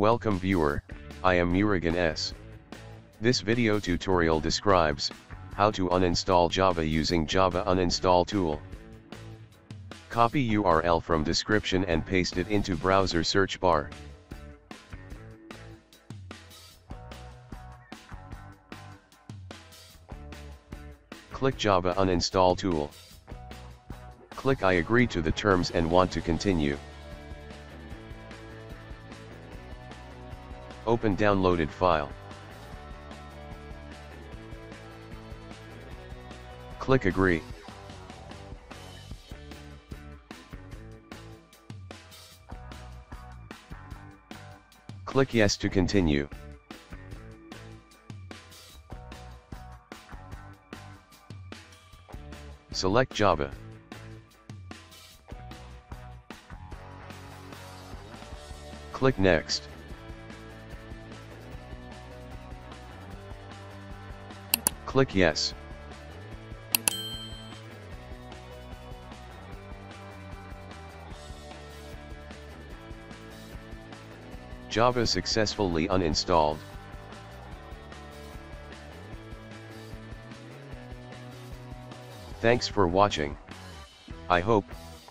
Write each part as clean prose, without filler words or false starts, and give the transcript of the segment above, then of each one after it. Welcome viewer, I am Murugan S. This video tutorial describes how to uninstall Java using Java Uninstall Tool. Copy URL from description and paste it into browser search bar. Click Java Uninstall Tool. Click I agree to the terms and want to continue. Open downloaded file. Click agree. Click yes to continue. Select Java. Click next. Click yes. Java successfully uninstalled. Thanks for watching. I hope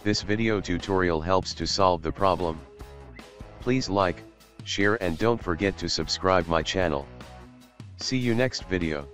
this video tutorial helps to solve the problem. Please like, share and don't forget to subscribe my channel. See you next video.